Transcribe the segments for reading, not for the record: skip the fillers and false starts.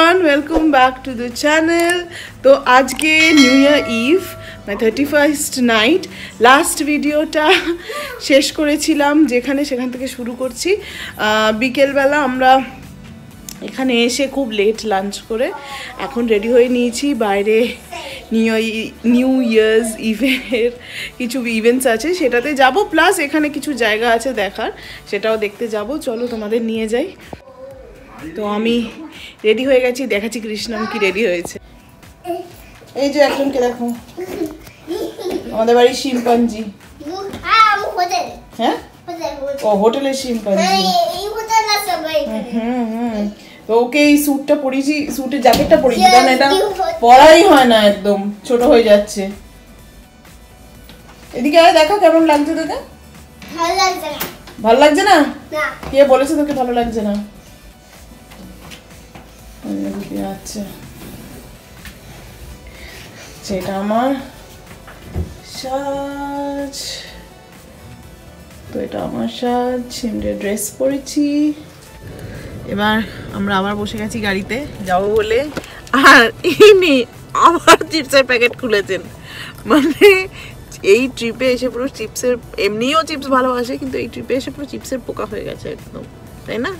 Everyone, welcome back to the channel. तो आज के न्यू ईयर इव मैं 31st नाइट लास्ट भिडियोटा शेष करेছিলাম যেখানে সেখান থেকে শুরু করছি। বিকেল বেলা আমরা এখানে এসে খুব লেট লাঞ্চ করে এখন রেডি হয়ে নিয়েছি। বাইরে নিউ ইয়ার্স ইভের কিছু ইভেন্টস আছে সেটাতে যাব, প্লাস এখানে কিছু জায়গা আছে দেখার সেটাও দেখতে যাব। চলো তোমাদের নিয়ে যাই। তো আমি রেডি হয়ে গেছি, দেখাচ্ছি কৃষ্ণাম কি রেডি হয়েছে। এই যে একজনকে দেখো, আমাদের বাড়ির শিম্পাঞ্জি। হ্যাঁ, ও হোটেলের শিম্পাঞ্জি। তো ওকে এই স্যুটটা পরিয়েছি, স্যুটের জ্যাকেটটা পরিয়েছি, কারণ এটা পরাই হয় না, একদম ছোট হয়ে যাচ্ছে। এদিকে আয়, দেখো কেমন লাগছে তোকে। ভালো লাগছে না? কে বলেছে তোকে ভালো লাগছে না? আচ্ছা, সেটা আমার সাজ। তো এটা আমার সাজ, সিমরে ড্রেস পরেছি। এবার আমরা আবার বসে গেছি গাড়িতে যাব বলে, আর ইনি আবার চিপসের প্যাকেট খুলেছেন। মানে এই ট্রিপে এসে পুরো চিপসের, এমনিও চিপস ভালোবাসে কিন্তু এই ট্রিপে এসে পুরো চিপসের পোকা হয়ে গেছে একদম, তাই না?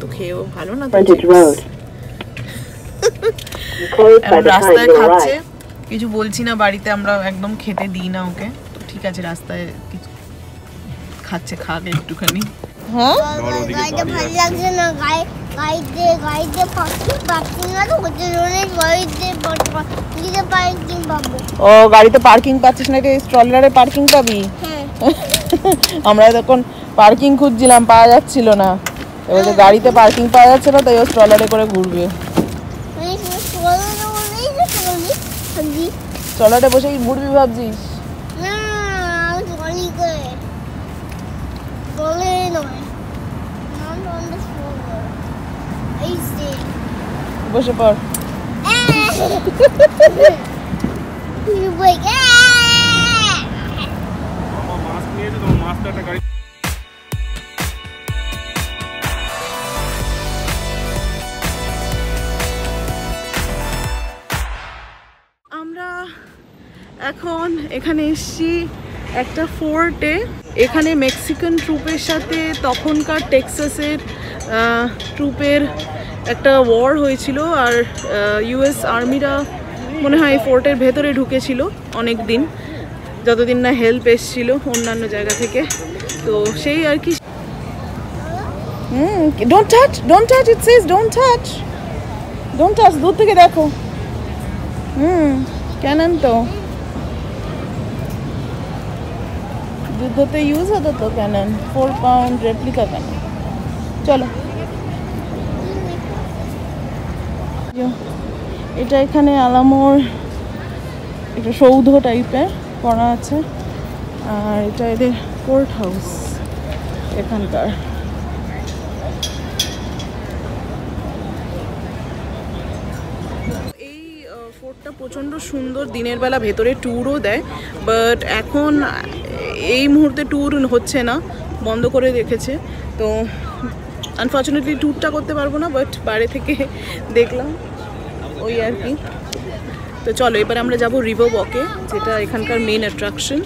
তো খেয়েও ভালো না, রাস্তায় খাচ্ছে। কিছু বলছি না, বাড়িতে আমরা একদম খেতে দিই না ওকে। তো ঠিক আছে, রাস্তায় কিছু খাচ্ছে, খাবে একটুখানি। হ্যাঁ, ভালো লাগছে না গায়ে, গায়ে পার্কিং না, তো ওজনে গাড়িতে পার্কিং পাবো। ও গাড়িতে পার্কিং পাচ্ছিস না, এটা স্ট্রলারে পার্কিং পাবি। হ্যাঁ, আমরা তখন পার্কিং খুঁজছিলাম, পাওয়া যাচ্ছিল না। এবার তো গাড়িতে পার্কিং পাওয়া যাচ্ছে না, তাই ও স্ট্রলারে করে ঘুরবে। স্ট্রলারে বসেই ঘুরবি ভাবছিস? না, জলি করে বলে নয়, নন অন দ্য স্ট্রলার এই যে বসে পড়। তুই বইগা মামা মাস্ক নিয়ে তো মাস্কটা গাড়ি। এখন এখানে এসছি একটা ফোর্টে, এখানে মেক্সিকান ট্রুপের সাথে তখনকার টেক্সাসের ট্রুপের একটা ওয়ার হয়েছিল, আর ইউএস আর্মিরা মনে হয় ফোর্টের ভেতরে ঢুকেছিল অনেক দিন, যতদিন না হেল্প এসছিল অন্যান্য জায়গা থেকে। তো সেই আর কি। Don't touch, don't touch, it says don't touch, don't touch. দূর থেকে দেখো। ক্যানন তো যুদ্ধতে ইউজ হতো, তো ক্যানন 4 পাউন্ড রেপ্লিকা ক্যানন। চলো, এটা এখানে আলামোর একটা সৌধ টাইপের করা আছে, আর এটা এদের কোর্ট হাউস এখানকার। ফোর্টটা প্রচণ্ড সুন্দর, দিনের বেলা ভেতরে ট্যুরও দেয়, বাট এখন এই মুহূর্তে ট্যুর হচ্ছে না, বন্ধ করে রেখেছে। তো আনফর্চুনেটলি ট্যুরটা করতে পারবো না, বাট বাইরে থেকে দেখলাম ওই আর কি। তো চলো, এবার আমরা যাব রিভার ওয়াকে, যেটা এখানকার মেন অ্যাট্রাকশন।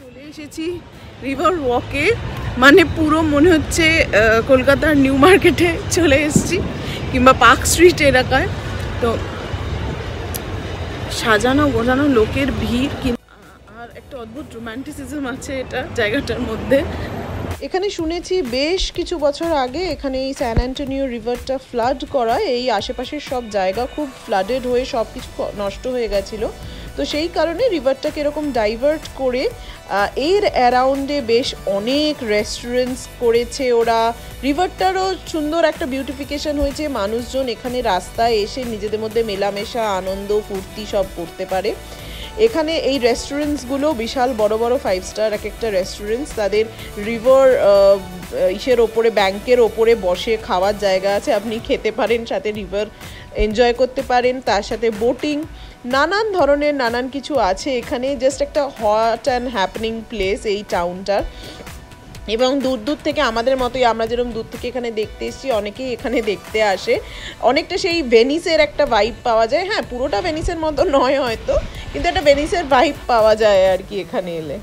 চলে এসেছি রিভার ওয়াকে, মানে পুরো মনে হচ্ছে কলকাতার নিউ মার্কেটে চলে এসেছি, কিংবা পার্ক স্ট্রিট এলাকায়। তো সাজানো গোজানো লোকের ভিড়, আর একটা অদ্ভুত রোম্যান্টিসিজম আছে এটা জায়গাটার মধ্যে। एखाने शुनेछि बेश किछु बछर आगे एखाने सैन एंटोनियो रिवरटा फ्लाड कराय एई आशेपाशेर सब जायगा खूब फ्लाडेड हये सब किछु नष्ट हये गेछिलो। तो सेई कारणे रिवरटाके एरकम डाइभार्ट करे एर अराउंडे बेश अनेक रेस्टुरेंट्स करेछे ओरा। रिवरटारो सुंदर एक बिउटिफिकेशन हयेछे, मानुषजन एखाने रास्ताय एसे निजेदेर मध्ये मेलामेशा आनंद फूर्ति सब करते पारे। एखाने ये रेस्टुरेंट्सगुलो विशाल बड़ो बड़ो 5 स्टार एक एक रेस्टुरेंट्स तादेर रिवर इशेर ओपरे बैंकेर ओपरे बसे खावार जायगा आछे, आपनी खेते पारेन, साथे रिवर एनजय करते पारेन, तार साथे बोटिंग नानान धरनेर नानान किछु आछे एखाने। जस्ट एक हट एंड हैपनिंग प्लेस ये टाउनटार। एवं दूर दूर थेके आमादेर मतोई आमरा जेरकम दूर थेके एखाने देखते एसेछि अनेकेई एखाने देखते आसे। अनेकटा सेई भेनिसेर एकटा वाइब पावा जाय। हाँ, पुरोटा भेनिसेर मतो नय हयतो, किन्तु एकटा भेनिसेर वाइब पावा जाय आर कि एखाने एले।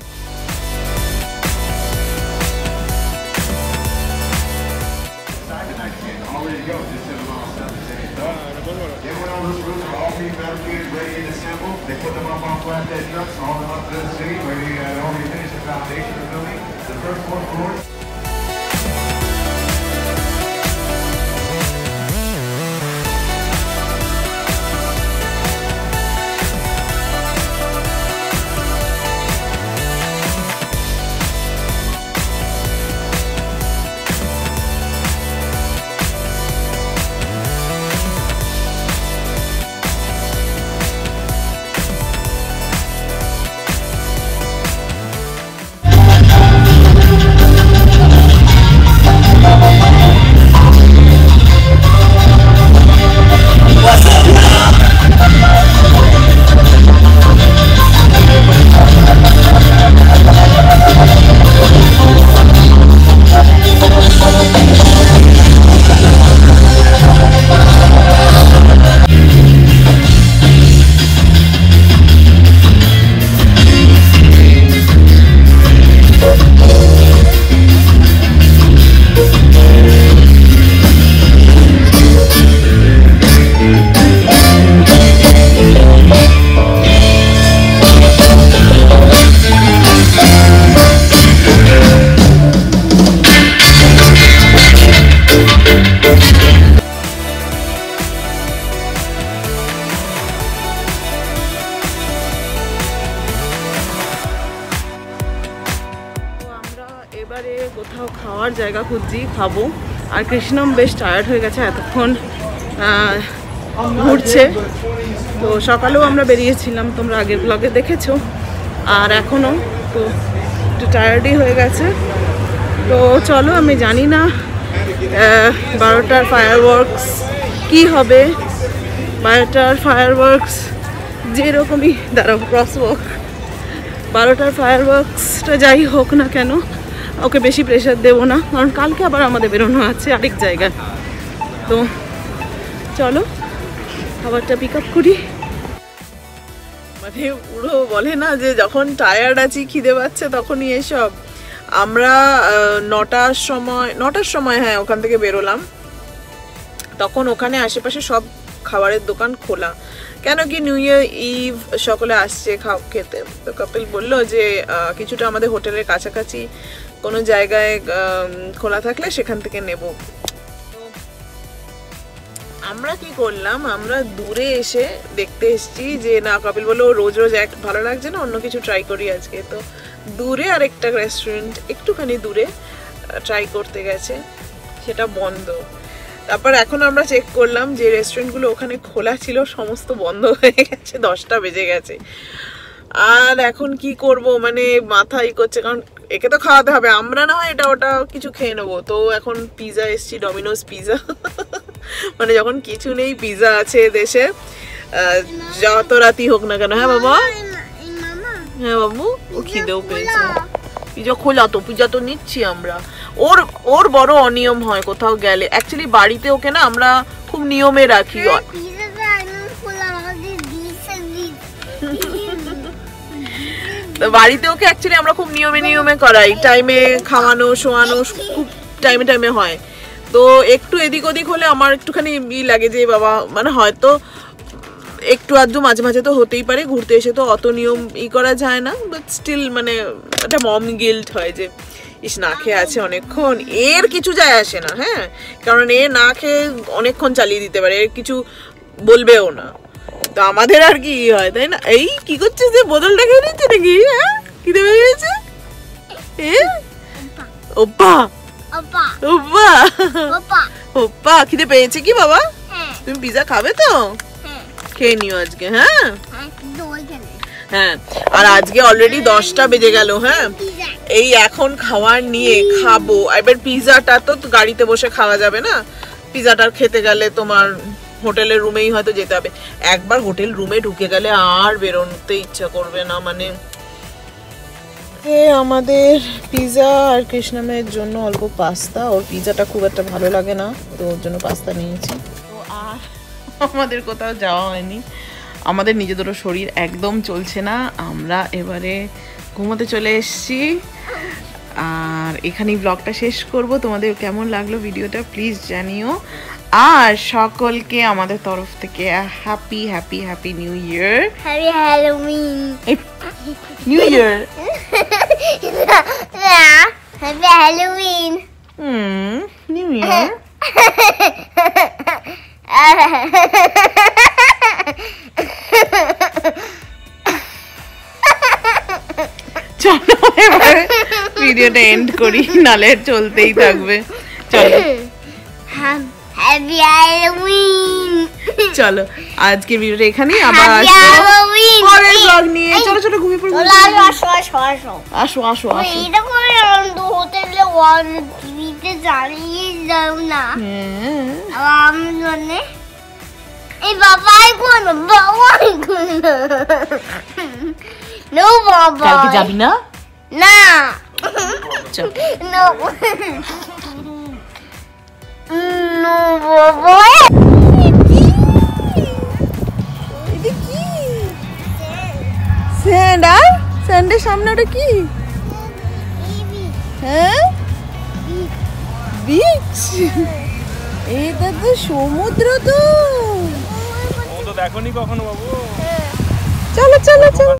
কোথাও খাওয়ার জায়গা খুঁজছি খাবো। আর কৃষ্ণম বেশ টায়ার্ড হয়ে গেছে এতক্ষণ ঘুরছে। তো সকালেও আমরা বেরিয়েছিলাম, তোমরা আগের ব্লগে দেখেছো, আর এখনও তো একটু টায়ার্ডই হয়ে গেছে। তো চলো, আমি জানি না 12টার ফায়ারওয়ার্কস কি হবে। 12টার ফায়ারওয়ার্কস যেরকমই দাঁড়াও ক্রসওয়াক 12টার ফায়ারওয়ার্কসটা যাই হোক না কেন ओके बेशी प्रेशर देव ना, कारण कल के आबार आमादेर बेरोनो आछे आरेक जायगाय। तो चलो खाबारटा पिक आप करी। माने पुरो बोले ना जे जखन टायार्ड आछि खिदे पाच्छे तखनई एसब। आमरा 9टार समय हाँ ओखान थेके बेरोलाम, तखन ओखाने आशेपाशे सब খাবারের দোকান খোলা। কেন কি নিউ ইয়ার ইভ সকলে আসছে খাও খেতে। তো কপিল বললো যে কিছুটা আমাদের হোটেলের কাছাকাছি কোনো জায়গায় খোলা থাকলে সেখান থেকে নেব। তো আমরা কি করলাম, আমরা দূরে এসে দেখতে এসেছি যে না, কপিল বললো রোজ রোজ এক ভালো লাগছে না, অন্য কিছু ট্রাই করি আজকে। তো দূরে আরেকটা রেস্টুরেন্ট একটুখানি দূরে ট্রাই করতে গেছে, সেটা বন্ধ। তারপর এখন আমরা চেক করলাম যে রেস্টুরেন্টগুলো ওখানে খোলা ছিল সমস্ত বন্ধ হয়ে গেছে, 10টা বেজে গেছে। আর এখন কি করব, মানে মাথাই করছে, কারণ একে তো খাওয়াতে হবে। আমরা না হয় এটা ওটা কিছু খেয়ে নেবো। তো এখন পিজা এসছি, ডমিনোস পিজা। মানে যখন কিছু নেই পিজা আছে দেশে, যত রাতি হোক না কেন। হ্যাঁ বাবা, হ্যাঁ বাবু, ও খিদেও পেয়েছে। পিজা খোলা তো, পিজা তো নিচ্ছি আমরা। ওর ওর বড় অনিয়ম হয় কোথাও গেলে, অ্যাকচুয়ালি বাড়িতে ওকে না আমরা খুব নিয়মে রাখি। তো বাড়িতে ওকে অ্যাকচুয়ালি আমরা খুব নিয়মে করাই, টাইমে খাওয়ানো শোয়ানো খুব টাইমে হয়। তো একটু এদিক ওদিক হলে আমার একটুখানি ই লাগে যে বাবা, মানে হয়তো একটু আধটু মাঝে মাঝে তো হতেই পারে, ঘুরতে এসে তো অত নিয়ম ই করা যায় না। বাট স্টিল মানে একটা মম গিল্ট হয় যে इस ना खेये आछे अनेकक्षण एर किछु जाय आसे ना। हाँ कारण ए ना खेये अनेकक्षण चालिये दिते पारे, एर किछु बोलबेओ ना। तो आमादेर आर कि हय ताई ना। ए कि करछिस रे, बोतलटा खेये निच्छे नाकि? हाँ कि देबे हयेছে ए ओप्पा ओप्पा ओप्पा ओप्पा ओप्पा कि दे पेयेছে कि बाबा? হ্যাঁ তুমি পিজা খাবে তো? হ্যাঁ খেয়ে নিও আজকে। হ্যাঁ হ্যাঁ দই খেলে। হ্যাঁ আর আজকে অলরেডি 10টা বেজে গেল। হ্যাঁ এই এখন খাবার নিয়ে খাবো। এবার পিজাটা তো গাড়িতে বসে খাওয়া যাবে না, পিজাটা খেতে গেলে তোমার হোটেলের রুমেই হয়তো যেতে হবে। একবার হোটেল রুমে ঢুকে গেলে আর বেরোতে ইচ্ছা করবে না। মানে আমাদের পিজা আর কৃষ্ণমের জন্য অল্প পাস্তা, ওর পিজাটা খুব একটা ভালো লাগে না তো ওর জন্য পাস্তা নিয়েছি। তো আর আমাদের কোথাও যাওয়া হয়নি, আমাদের নিজেদেরও শরীর একদম চলছে না। আমরা এবারে ঘুমোতে চলে এসেছি আর এখানেই ব্লগটা শেষ করব। তোমাদের কেমন লাগলো ভিডিওটা প্লিজ জানিও আর সকলকে আমাদের তরফ থেকে happy happy happy new year, happy Halloween, new year, happy Halloween, new year, চলো এবার ভিডিওটা এন্ড করি নালে চলতেই থাকবে। চলো চলো আজকের ভিডিওটা এখানেই, আবার পরের ব্লগ নিয়ে। চলো চলো ঘুমিয়ে পড়ো, আসো আসো আসো আসো আসো আসো। এটা করে আনন্দ হোটেলে ওয়ান টিভিতে জানিয়ে যাও না আমার জন্য। এই বাবাই কোন বাবাই কোন নো বাবা কালকে যাবি না? না চল no No, boy. Sand, ah? Sand is some not a key. Huh? Beach. Hey, that's the Somudra. Chalo, chalo, chalo.